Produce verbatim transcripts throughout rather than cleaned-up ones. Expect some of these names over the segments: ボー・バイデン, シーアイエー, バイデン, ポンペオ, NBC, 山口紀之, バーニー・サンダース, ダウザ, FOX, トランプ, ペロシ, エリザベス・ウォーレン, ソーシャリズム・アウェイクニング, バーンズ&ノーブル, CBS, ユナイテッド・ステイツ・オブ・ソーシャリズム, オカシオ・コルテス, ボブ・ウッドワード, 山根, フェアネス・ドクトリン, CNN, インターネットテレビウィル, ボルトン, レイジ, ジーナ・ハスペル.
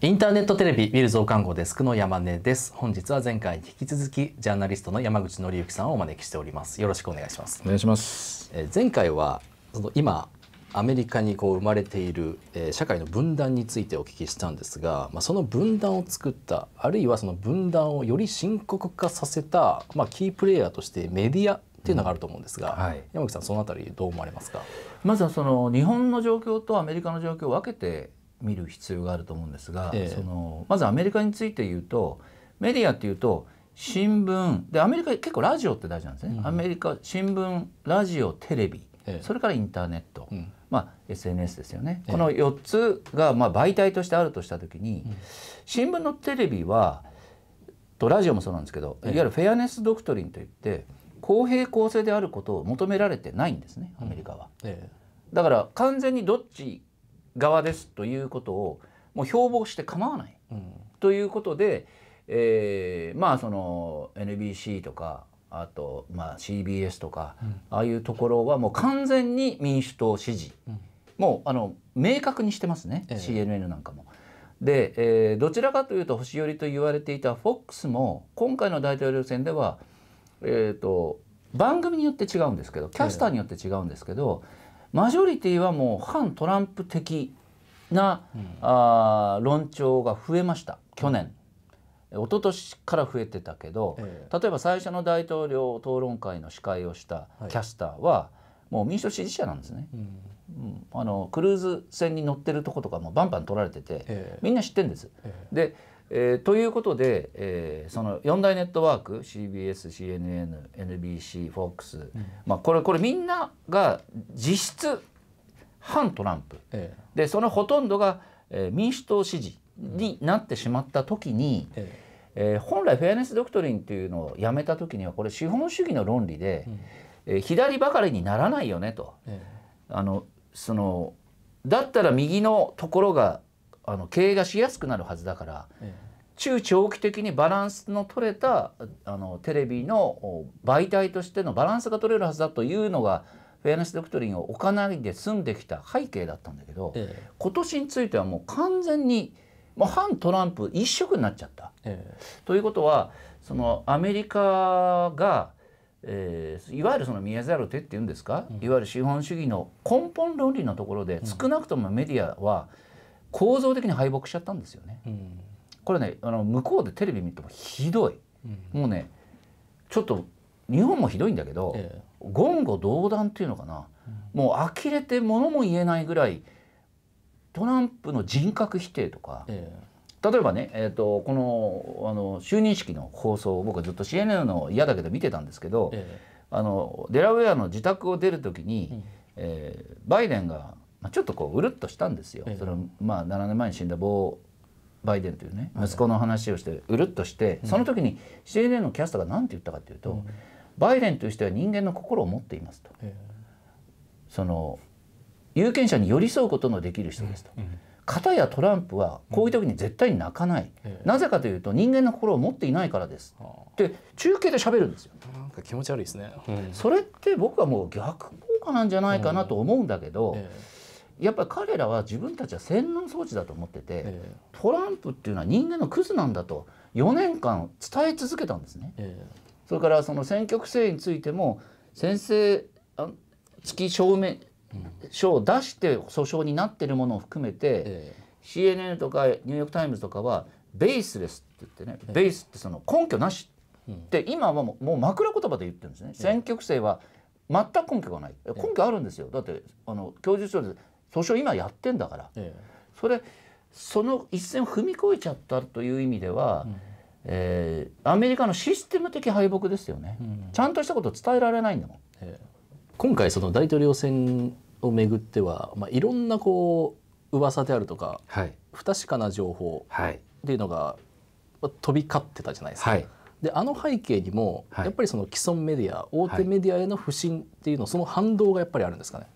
インターネットテレビウィル増刊号デスクの山根です。本日は前回に引き続きジャーナリストの山口紀之さんをお招きしております。よろしくお願いします。お願いします。え前回はその今アメリカにこう生まれている、えー、社会の分断についてお聞きしたんですが、まあ、その分断を作った、あるいはその分断をより深刻化させた、まあ、キープレーヤーとしてメディアっていうのがあると思うんですが、うんはい、山口さんそのあたりどう思われますか？まずはその日本の状況とアメリカの状況を分けて見る必要があると思うんですが、えー、そのまずアメリカについて言うと、メディアっていうと新聞で、アメリカ結構ラジオって大事なんですね。うん、アメリカ新聞、ラジオ、テレビ、えー、それからインターネット、うんまあ、エスエヌエス ですよね。えー、このよっつがまあ媒体としてあるとした時に、うん、新聞のテレビはとラジオもそうなんですけど、えー、いわゆるフェアネス・ドクトリンといって公平公正であることを求められてないんですね、アメリカは。うんえー、だから完全にどっち側ですということをもう標榜して構わない、うん、ということで、えー、まあその エヌビーシー とかあとまあ シービーエス とか、うん、ああいうところはもう完全に民主党支持、うん、もうあの明確にしてますね、えー、シーエヌエヌ なんかも。で、えー、どちらかというと保守寄りと言われていた フォックス も今回の大統領選では、えー、と番組によって違うんですけど、キャスターによって違うんですけど、えーマジョリティはもう反トランプ的な、うん、あ論調が増えました。去年、うん、一昨年から増えてたけど、えー、例えば最初の大統領討論会の司会をしたキャスターは、はい、もう民主党支持者なんですね。うんうん、あのクルーズ船に乗ってるとことかもバンバン取られてて、えー、みんな知ってるんです。えー、で、えー、ということで、えー、そのよん大ネットワーク シービーエス、シーエヌエヌ、エヌビーシー、フォックス、うんまあ、これこれみんなが実質反トランプ、えー、でそのほとんどが、えー、民主党支持になってしまった時に、うんえー、本来フェアネス・ドクトリンというのをやめた時にはこれ資本主義の論理で、うんえー、左ばかりにならないよねと。えー、あのそのだったら右のところがあの経営がしやすくなるはずだから、ええ、中長期的にバランスの取れたあのテレビの媒体としてのバランスが取れるはずだというのがフェアネス・ドクトリンを置かないで済んできた背景だったんだけど、ええ、今年についてはもう完全にもう反トランプ一色になっちゃった。ええ、ということはそのアメリカが、えー、いわゆるその見えざる手っていうんですか、うん、いわゆる資本主義の根本論理のところで少なくともメディアは、うん構造的に敗北しちゃったんですよね。うん、これねあの向こうでテレビ見てもひどい、うん、もうねちょっと日本もひどいんだけど、ええ、言語道断っていうのかな、うん、もう呆れて物も言えないぐらいトランプの人格否定とか、ええ、例えばね、えー、とこ の, あの就任式の放送を僕はずっと シーエヌエヌ の嫌だけど見てたんですけど、ええ、あのデラウェアの自宅を出る時に、うんえー、バイデンがまあちょっとこううるっとしたんですよ。それまあななねんまえに死んだボー・バイデンというね息子の話をしてうるっとして、その時に シーエヌエヌ のキャスターが何て言ったかというと「バイデンという人は人間の心を持っています」と「その有権者に寄り添うことのできる人です」と「片やトランプはこういう時に絶対に泣かない」「なぜかというと人間の心を持っていないからです」って中継で喋るんですよ。なんか気持ち悪いですね。それって僕はもう逆効果なんじゃないかなと思うんだけど。やっぱり彼らは自分たちは洗脳装置だと思ってて、えー、トランプっていうのは人間のクズなんだとよねんかん伝え続けたんですね。えー、それからその選挙区制についても宣誓付き証明書を出して訴訟になってるものを含めて、えー、シーエヌエヌ とかニューヨーク・タイムズとかはベースレスって言ってね、えー、ベースってその根拠なしって今はもう枕言葉で言ってるんですね。えー、選挙区制は全く根拠がない。根拠あるんですよ。だってあの教授書で訴訟今やってんだから、ええ、それその一線を踏み越えちゃったという意味では、うんえー、アメリカのシステム的敗北ですよね。うん、ちゃんとしたことを伝えられないんだもん。ええ、今回その大統領選をめぐっては、まあ、いろんなこう噂であるとか、はい、不確かな情報っていうのが、まあ、飛び交ってたじゃないですか。はいであの背景にも、はい、やっぱりその既存メディア大手メディアへの不信っていうのその反動がやっぱりあるんですかね。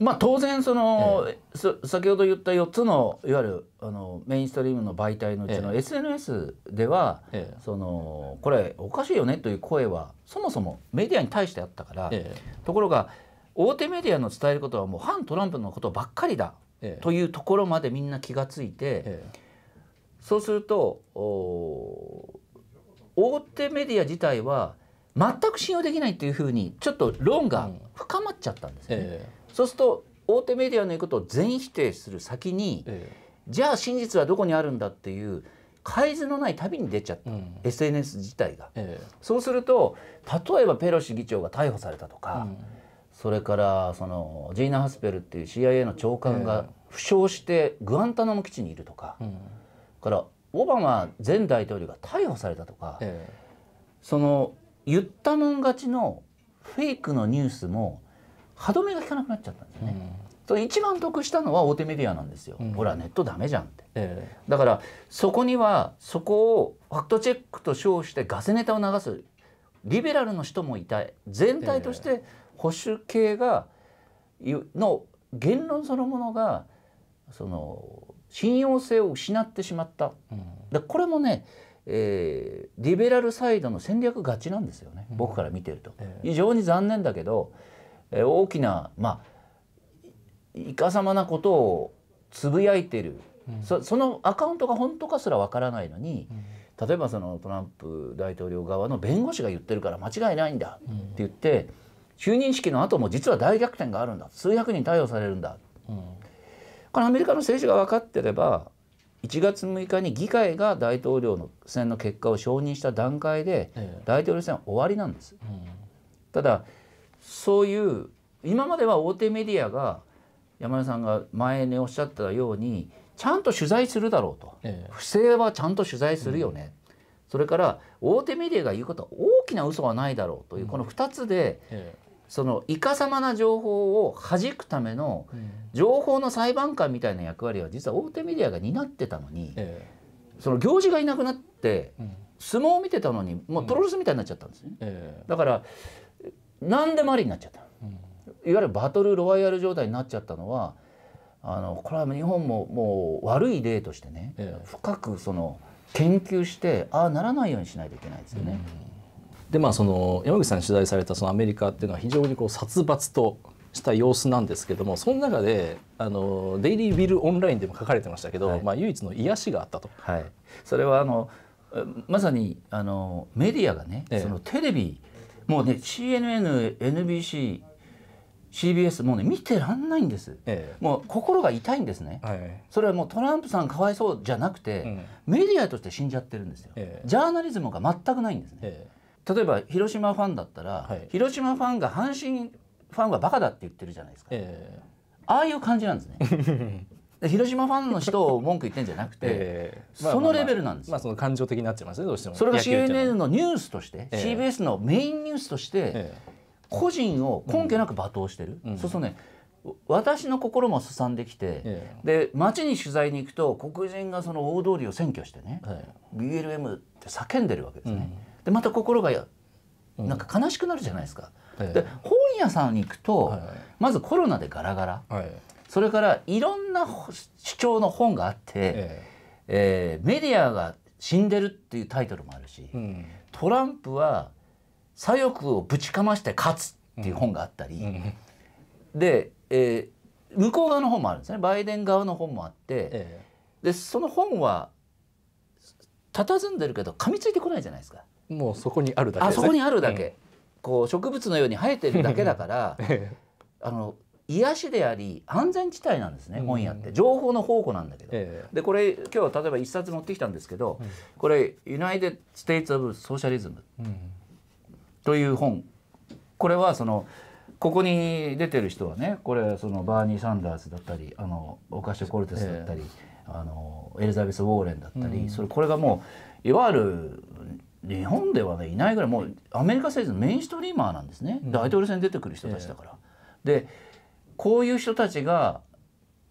まあ当然その、ええ、先ほど言ったよっつのいわゆるあのメインストリームの媒体のうちの エスエヌエス では、ええ、そのこれおかしいよねという声はそもそもメディアに対してあったから、ええ、ところが大手メディアの伝えることはもう反トランプのことばっかりだというところまでみんな気がついて、ええ、そうすると大手メディア自体は全く信用できないというふうにちょっと論が深まっちゃったんですね。うんえー、そうすると大手メディアの言うことを全否定する先に、えー、じゃあ真実はどこにあるんだっていう改図のない旅に出ちゃった、うん、エスエヌエス 自体が、えー、そうすると例えばペロシ議長が逮捕されたとか、うん、それからそのジーナ・ハスペルっていう シーアイエー の長官が負傷してグアンタナモ基地にいるとか、うん、からオバマ前大統領が逮捕されたとか、えー、その言ったもん勝ちのフェイクのニュースも歯止めが効かなくなっちゃったんですよね。うん、一番得したのは大手メディアなんですよ。うん、ほらネットダメじゃんって。ええ、だからそこにはそこをファクトチェックと称してガセネタを流すリベラルの人もいたい。全体として保守系がの言論そのものがその信用性を失ってしまった。うん、だこれもね、えー、リベラルサイドの戦略勝ちなんですよね。うん、僕から見てると、ええ、非常に残念だけど。大きなまあいかさまなことをつぶやいてる、うん、そ, そのアカウントが本当かすらわからないのに、うん、例えばそのトランプ大統領側の弁護士が言ってるから間違いないんだって言って、うん、就任式の後も実は大逆転があるんだ、数百人逮捕されるんだ、うん、これアメリカの政治が分かってればいちがつむいかに議会が大統領選の結果を承認した段階で大統領選は終わりなんです。うん、ただそういう今までは大手メディアが山根さんが前におっしゃったようにちゃんと取材するだろうと、ええ、不正はちゃんと取材するよね、うん、それから大手メディアが言うことは大きな嘘はないだろうというこのふたつで、うんええ、そのいかさまな情報をはじくための情報の裁判官みたいな役割は実は大手メディアが担ってたのに、ええ、その行司がいなくなって相撲を見てたのにもうプロレスみたいになっちゃったんですね。ええ、だから何でもありになっちゃった、うん、いわゆるバトルロワイヤル状態になっちゃったのはあのこれは日本ももう悪い例としてね、ええ、深くその研究してああならないようにしないといけないですよね。うん、でまあその山口さんに取材されたそのアメリカっていうのは非常にこう殺伐とした様子なんですけども、その中であのデイリー・ビル・オンラインでも書かれてましたけど、はい、まあ唯一の癒しがあったと。はい、それはあのまさにあのメディアがね、ええ、そのテレビもうね シーエヌエヌ、エヌビーシー、シービーエス もうね見てらんないんです、ええ、もう心が痛いんですね、はい、それはもうトランプさんかわいそうじゃなくて、うん、メディアとして死んじゃってるんですよ、ええ、ジャーナリズムが全くないんですね、ええ、例えば広島ファンだったら、はい、広島ファンが阪神ファンがバカだって言ってるじゃないですか、ええ、ああいう感じなんですね。広島ファンの人を文句言ってんじゃなくて、えー、そのレベルなんですよ。まあその感情的になっちゃいますね、どうしても。それが シーエヌエヌ のニュースとして、えー、シービーエス のメインニュースとして、えー、個人を根拠なく罵倒してる。うん、そうそうね、私の心もすさんできて、えー、で街に取材に行くと黒人がその大通りを占拠してね、えー、ビーエルエム って叫んでるわけですね。うん、でまた心がなんか悲しくなるじゃないですか。うん、で本屋さんに行くと、はい、まずコロナでガラガラ。はい、それからいろんな主張の本があって、えええー、メディアが死んでるっていうタイトルもあるし、うん、トランプは左翼をぶちかまして勝つっていう本があったり、うんうん、で、えー、向こう側の本もあるんですね。バイデン側の本もあって、ええ、でその本は佇んでるけど噛みついてこないじゃないですか。もうそこにあるだけ、ね、あそこにあるだけ、うん、こう植物のように生えてるだけだからあの癒しであり安全地帯なんですね、本屋って。情報の宝庫なんだけど、ええ、でこれ今日例えばいっさつ持ってきたんですけど、うん、これ「ユナイテッド・ステイツ・オブ・ソーシャリズム」という本。これはそのここに出てる人はね、これそのバーニー・サンダースだったり、あのオカシオ・コルテスだったり、ええ、あのエリザベス・ウォーレンだったり、うん、それこれがもういわゆる日本ではねいないぐらいもうアメリカ政治のメインストリーマーなんですね、うん、大統領選に出てくる人たちだから。ええ、でこういう人たちが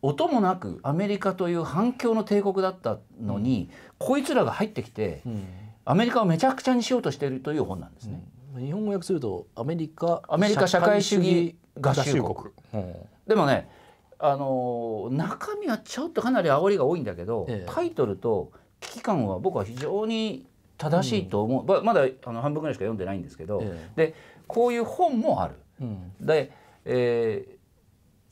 音もなくアメリカという反共の帝国だったのに、うん、こいつらが入ってきて、うん、アメリカをめちゃくちゃにしようとしているという本なんですね。うん、日本語訳するとアメリカアメリカ社会主義合衆国。うん、でもね、あの中身はちょっとかなり煽りが多いんだけど、ええ、タイトルと危機感は僕は非常に正しいと思う。うん、まだあの半分ぐらいしか読んでないんですけど、ええ、でこういう本もある。うん、で、えー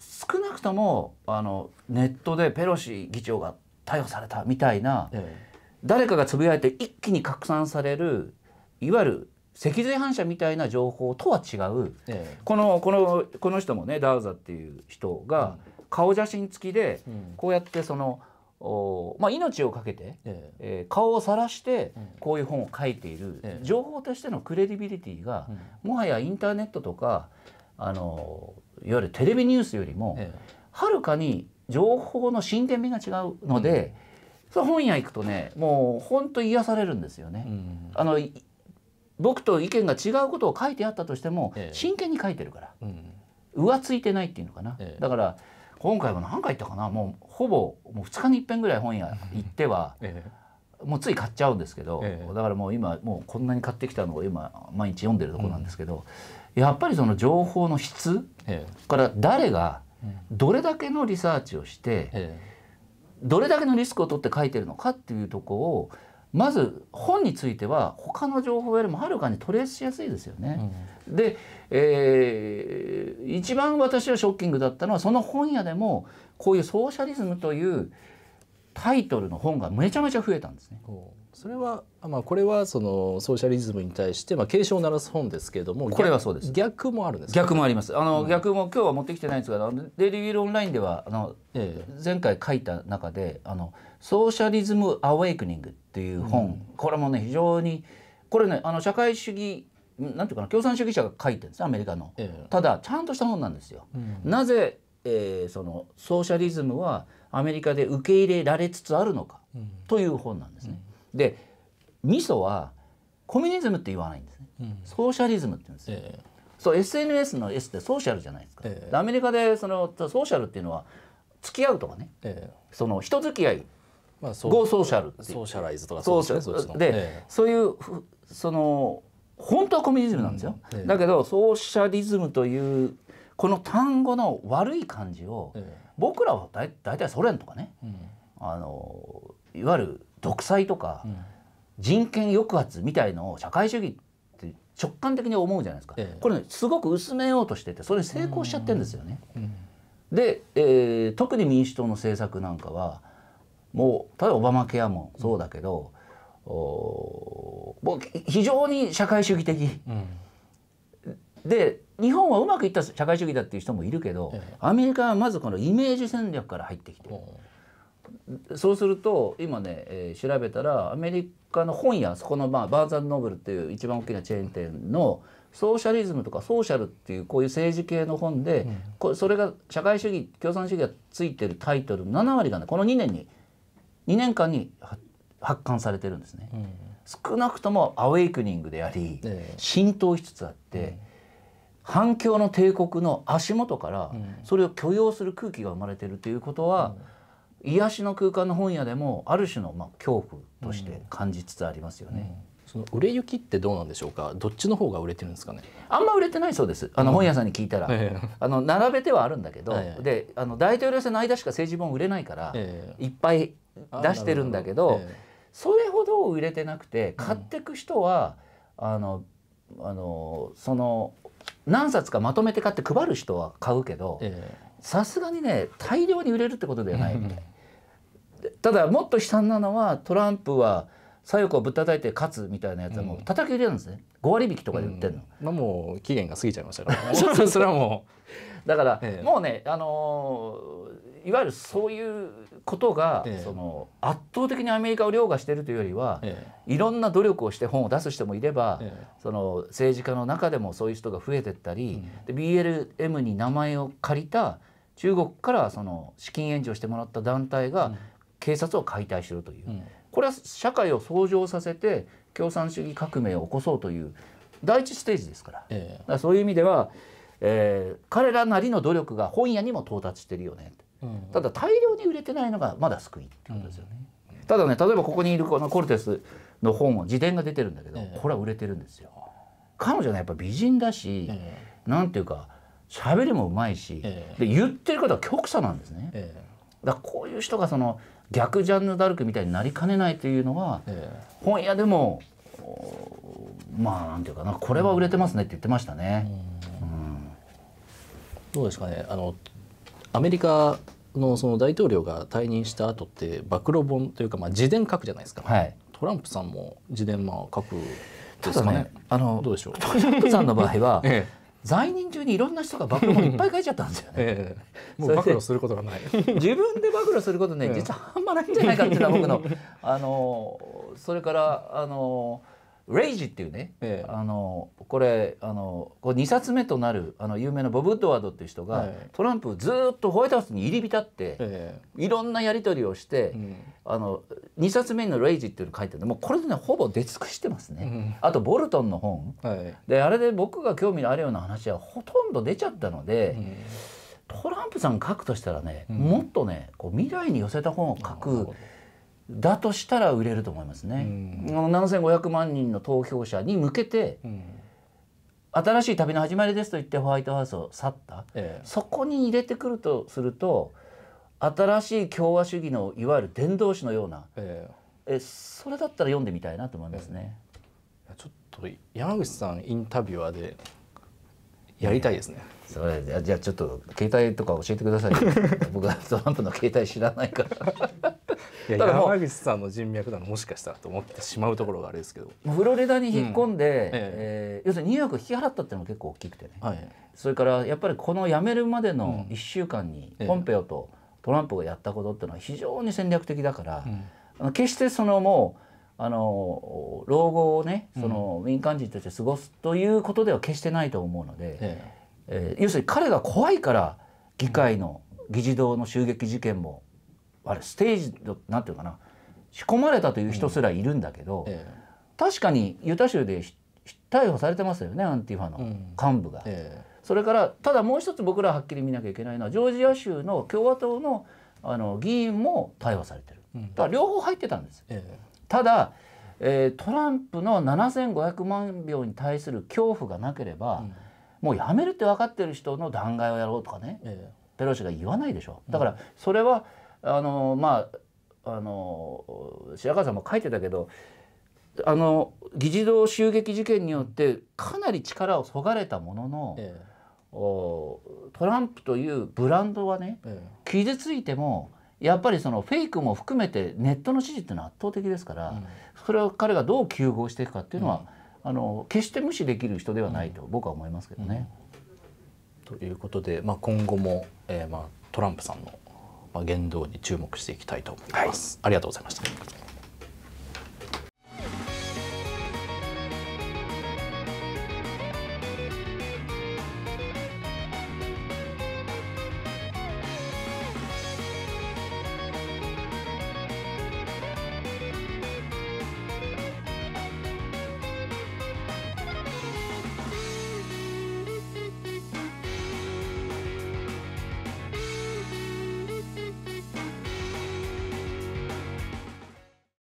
少なくともあのネットでペロシ議長が逮捕されたみたいな、ええ、誰かがつぶやいて一気に拡散されるいわゆる脊髄反射みたいな情報とは違う、ええ、このこのこの人もね、ダウザっていう人が顔写真付きでこうやってその、うん、まあ、命をかけて、ええ、顔を晒してこういう本を書いている、ええ、情報としてのクレディビリティが、うん、もはやインターネットとかあのいわゆるテレビニュースよりも、ええ、はるかに情報の真剣味が違うので、うん、それ本屋行くとね、もう本当癒されるんですよね。うん、あの僕と意見が違うことを書いてあったとしても、ええ、真剣に書いてるから、うん、浮ついてないっていうのかな、ええ、だから今回は何回行ったかな、もうほぼもうふつかにいっかいぐらい本屋行っては、ええ、もうつい買っちゃうんですけど、ええ、だからもう今もうこんなに買ってきたのを今毎日読んでるところなんですけど、うん、やっぱりその情報の質、ええ、から誰がどれだけのリサーチをして、ええ、どれだけのリスクを取って書いてるのかっていうところをまず本については他の情報よりもはるかにトレースしやすいですよね。うん、で、えー、一番私はショッキングだったのはその本屋でもこういうソーシャリズムというタイトルの本がめちゃめちゃ増えたんですね。それは、まあ、これはそのソーシャリズムに対して、まあ、警鐘を鳴らす本ですけれども、これはそうです。逆もあるんですか？逆もあります。あの、うん、逆も今日は持ってきてないんですが、デイリー・ウィールオンラインではあの、ええ、前回書いた中であのソーシャリズム・アウェイクニングっていう本、うん、これもね非常にこれねあの社会主義なんていうかな共産主義者が書いてるんですアメリカの、ええ、ただちゃんとした本なんですよ。うん、なぜ、えー、そのソーシャリズムはアメリカで受け入れられつつあるのか、うん、という本なんですね。うん、でミソはコミュニズムって言わないんですね、うん、ソーシャリズムって言うんですよ。えー、そう エスエヌエス の S ってソーシャルじゃないですか。えー、アメリカでそのソーシャルっていうのは付き合うとかね、えー、その人付き合い、まあ、そうゴーソーシャルってソーシャライズとかそうですね。そうですね。で、えー、そういうその本当はコミュニズムなんですよ。うん、えー、だけどソーシャリズムというこの単語の悪い感じを、えー、僕らはだい大体ソ連とかね、うん、あのいわゆる独裁とか人権抑圧みたいのを社会主義って直感的に思うじゃないですか。ええ、これ、ね、すごく薄めようとしててそれ成功しちゃってるんですよね。で、えー、特に民主党の政策なんかはもう例えばオバマケアもそうだけど、うん、お非常に社会主義的、うん、で日本はうまくいった社会主義だっていう人もいるけど、ええ、アメリカはまずこのイメージ戦略から入ってきてる。そうすると今ね、えー、調べたらアメリカの本屋そこの、まあ、バーンズ&ノーブルっていう一番大きなチェーン店のソーシャリズムとかソーシャルっていうこういう政治系の本で、うん、こそれが社会主義共産主義がついてるタイトルなな割がねこのにねんににねんかんに発刊されてるんですね。うん、少なくともアウェイクニングであり、えー、浸透しつつあって、うん、反共の帝国の足元からそれを許容する空気が生まれてるということは、うん、癒しの空間の本屋でもある種のまあ恐怖として感じつつありますよね。うん、その売れ行きってどうなんでしょうか。どっちの方が売れてるんですかね。あんま売れてないそうです。あの本屋さんに聞いたら、うん、あの並べてはあるんだけど、ええ、であの大統領選の間しか政治本売れないから、ええ、いっぱい出してるんだけど、ええ、それほど売れてなくて買ってく人は、うん、あのあのその何冊かまとめて買って配る人は買うけど、さすがにね大量に売れるってことではないみたい。ただもっと悲惨なのはトランプは左翼をぶったたいて勝つみたいなやつはもう叩き売りなんですね。うん、ごわりびきとかで売ってるの、うん、まあもう期限が過ぎちゃいましたから、ね、そうそうそれはもうだから、ええ、もうね、あのー、いわゆるそういうことが、ええ、その圧倒的にアメリカを凌駕しているというよりは、ええ、いろんな努力をして本を出す人もいれば、ええ、その政治家の中でもそういう人が増えてったり、うん、で ビーエルエム に名前を借りた中国からその資金援助をしてもらった団体が、うん、警察を解体しろという、うん、これは社会を創造させて共産主義革命を起こそうという第一ステージですから、ええ、だからそういう意味では、えー、彼らなりの努力が本屋にも到達してるよね、うん、ただ大量に売れてないのがまだ救いっていうことですよね。うん、ただね例えばここにいるこのコルテスの本を自伝が出てるんだけど、ええ、これは売れてるんですよ。彼女は、ね、やっぱ美人だし、ええ、なんていうか喋りもうまいし、ええ、で言ってることは極左なんですね。ええ、だからこういう人がその逆ジャンヌ・ダルクみたいになりかねないというのは、ええ、本屋でもまあなんていうかなこれは売れてますねって言ってましたね。どうですかね、あのアメリカのその大統領が退任した後って暴露本というか、まあ自伝書くじゃないですか。はい、トランプさんも自伝まあ書くですかね。あのどうでしょう。トランプさんの場合は、ええ、在任中にいろんな人が暴露本いっぱい書いちゃったんですよね。ええ、もう暴露することがない。自分で暴露することね、実はあんまないんじゃないかっていうのは僕のあのそれからあの。レイジっていうね、ええ、あのこれあのこれにさつめとなるあの有名なボブ・ウッドワードっていう人が、ええ、トランプずっとホワイトハウスに入り浸って、ええ、いろんなやり取りをして、うん、あのにさつめの「レイジ」っていうの書いてるんで、もうこれでねほぼ出尽くしてますね。うん、あとボルトンの本、はい、であれで僕が興味のあるような話はほとんど出ちゃったので、うん、トランプさん書くとしたらね、うん、もっとねこう未来に寄せた本を書く。だとしたら売れると思いますね。うん、ななせんごひゃくまんにんの投票者に向けて、うん、新しい旅の始まりですと言ってホワイトハウスを去った、ええ、そこに入れてくるとすると新しい共和主義のいわゆる伝道師のような、ええ、えそれだったら読んでみたいなと思いますね。ええ、ちょっと山口さんインタビュアーでやりたいですね。それじゃあちょっと携帯とか教えてください。僕はトランプの携帯知らないから。山口さんの人脈なのもしかしたらと思ってしまうところがあれですけど、フロリダに引っ込んで、うんえええー、要するにニューヨークを引き払ったっていうのも結構大きくてね、はい、それからやっぱりこの辞めるまでのいっしゅうかんにポンペオとトランプがやったことっていうのは非常に戦略的だから、うん、決してそのもうあの老後をねその民間人として過ごすということでは決してないと思うので、うんええー、要するに彼が怖いから議会の議事堂の襲撃事件もあれステージなんていうかな仕込まれたという人すらいるんだけど、うんええ、確かにユタ州で逮捕されてますよね、アンティファの幹部が。うんええ、それからただもう一つ僕らはっきり見なきゃいけないのはジョージア州の共和党 の, あの議員も逮捕されてる。だから両方入ってたんです。ええ、ただ、えー、トランプのななせんごひゃくまんひょうに対する恐怖がなければ、うん、もうやめるって分かってる人の弾劾をやろうとかね、ええ、ペロシが言わないでしょ。だからそれは、うんあのまああの白川さんも書いてたけど、あの議事堂襲撃事件によってかなり力をそがれたものの、ええ、おトランプというブランドはね、ええ、傷ついてもやっぱりそのフェイクも含めてネットの支持っていうのは圧倒的ですから、うん、それを彼がどう糾合していくかっていうのは、うん、あの決して無視できる人ではないと僕は思いますけどね。うんうん、ということで、まあ、今後も、えーまあ、トランプさんの言動に注目していきたいと思います。はい、ありがとうございました。